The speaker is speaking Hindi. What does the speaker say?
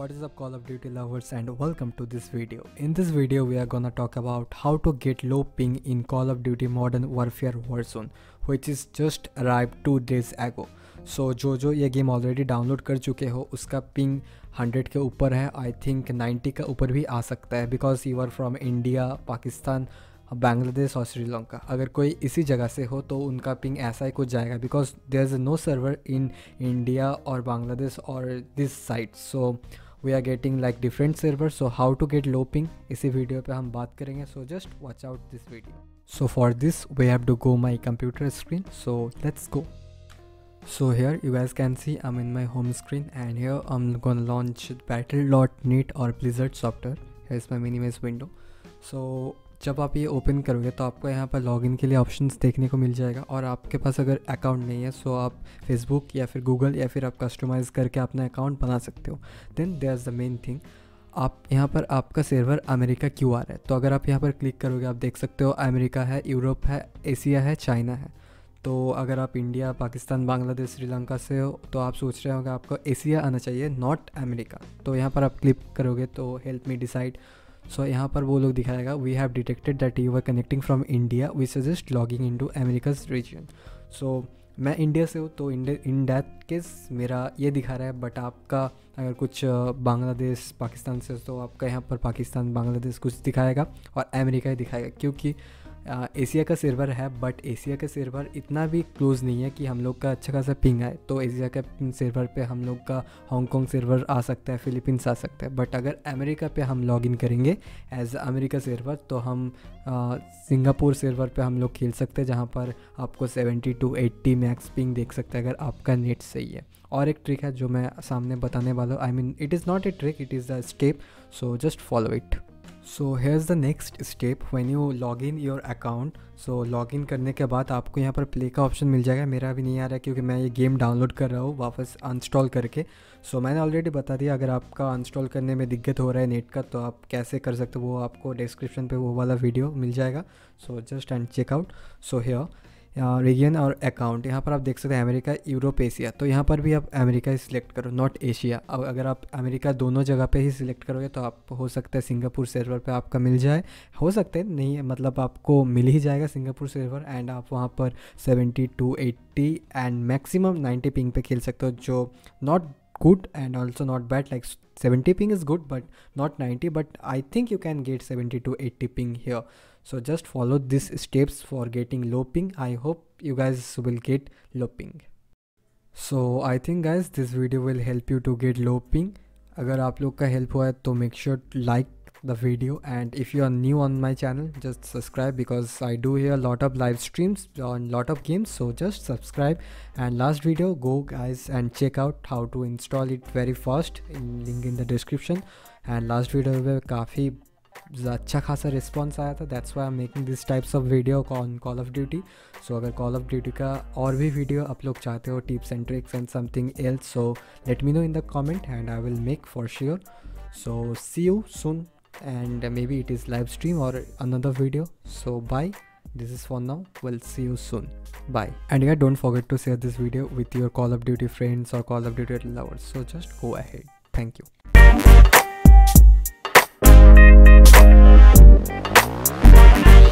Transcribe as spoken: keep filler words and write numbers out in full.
What is up Call of Duty lovers, and welcome to this video. In this video we are gonna talk about how to get low ping in Call of Duty Modern Warfare Warzone, which is just arrived two days ago. So जो जो ये गेम ऑलरेडी डाउनलोड कर चुके हो उसका पिंग हंड्रेड के ऊपर है. आई थिंक नाइन्टी के ऊपर भी आ सकता है because you are from India, Pakistan, Bangladesh और श्रीलंका. अगर कोई इसी जगह से हो तो उनका पिंग ऐसा ही कुछ जाएगा because there is no server in India और बांग्लादेश और this side. So we are getting like different server. So how to get low ping इसी वीडियो पे हम बात करेंगे. So just watch out this video. So for this we have to go my computer screen. So let's go. So here you guys can see I'm in my home screen, and here I'm gonna launch battle dot net or Blizzard software. Here's my minimize window. So जब आप ये open करोगे तो आपको यहाँ पर login के लिए options देखने को मिल जाएगा. और आपके पास अगर account नहीं है तो आप Facebook या फिर Google या फिर आप customize करके अपना account बना सकते हो. Then there's the main thing. आप यहाँ पर आपका सर्वर अमेरिका क्यों आ रहा है, तो अगर आप यहाँ पर क्लिक करोगे आप देख सकते हो अमेरिका है, यूरोप है, एशिया है, चाइना है. तो अगर आप इंडिया, पाकिस्तान, बांग्लादेश, श्रीलंका से हो तो आप सोच रहे होंगे आपको एशिया आना चाहिए, नॉट अमेरिका. तो यहाँ पर आप क्लिक करोगे तो हेल्प मी डिसाइड. सो यहाँ पर वो लोग दिखाएगा we have detected that you are connecting from India, we suggest logging into America's region. So मैं इंडिया से हूँ तो इन दैट केस मेरा ये दिखा रहा है, बट आपका अगर कुछ बांग्लादेश, पाकिस्तान से तो आपका यहाँ पर पाकिस्तान, बांग्लादेश कुछ दिखाएगा और अमेरिका ही दिखाएगा क्योंकि एशिया uh, का सर्वर है. बट एशिया का सर्वर इतना भी क्लोज नहीं है कि हम लोग का अच्छा खासा पिंग आए. तो एशिया के सर्वर पे हम लोग का हांगकॉन्ग सर्वर आ सकता है, फिलीपींस आ सकता है. बट अगर अमेरिका पे हम लॉगिन करेंगे एज अमेरिका सर्वर तो हम सिंगापुर uh, सर्वर पे हम लोग खेल सकते हैं, जहाँ पर आपको seventy two eighty max ping देख सकते हैं अगर आपका नेट सही है. और एक ट्रिक है जो मैं सामने बताने वाला हूँ. I mean it is not a trick, it is a step. So just follow it. So here's the next step when you log in your account. So log in करने के बाद आपको यहाँ पर प्ले का ऑप्शन मिल जाएगा. मेरा भी नहीं आ रहा है क्योंकि मैं ये गेम डाउनलोड कर रहा हूँ वापस अनइंस्टॉल करके. सो so, मैंने ऑलरेडी बता दिया अगर आपका अनइंस्टॉल करने में दिक्कत हो रहा है नेट का तो आप कैसे कर सकते हो, वो आपको डिस्क्रिप्शन पे वो वाला वीडियो मिल जाएगा. So just and checkout. So here region और अकाउंट यहाँ पर आप देख सकते हैं अमेरिका, यूरोप, एशिया. तो यहाँ पर भी आप अमेरिका ही सिलेक्ट करो, नॉट एशिया. अब अगर आप अमेरिका दोनों जगह पे ही सिलेक्ट करोगे तो आप हो सकता है सिंगापुर सर्वर पे आपका मिल जाए, हो सकता है नहीं, मतलब आपको मिल ही जाएगा सिंगापुर सर्वर. एंड आप वहाँ पर seventy two eighty and maximum ninety ping पे खेल सकते हो, जो not good and also not bad. Like seventy ping is good but not ninety, but I think you can get seventy to eighty ping here. So just follow these steps for getting low ping. I hope you guys will get low ping. So I think guys this video will help you to get low ping. अगर आप लोग का help हुआ है तो make sure to like the video, and if you are new on my channel just subscribe because I do here a lot of live streams on lot of games. So just subscribe. And last video go guys and check out how to install it very fast, in link in the description. And last video पे काफ़ी अच्छा खासा रिस्पॉन्स आया था, that's why I'm making these types of video on Call of Duty. So अगर Call of Duty का और भी video आप लोग चाहते हो, tips and tricks and something else, so let me know in the comment and I will make for sure. So see you soon. And maybe it is live stream or another video. So bye, this is for now, we'll see you soon, bye. And yeah, don't forget to share this video with your Call of Duty friends or Call of Duty lovers. So just go ahead, thank you.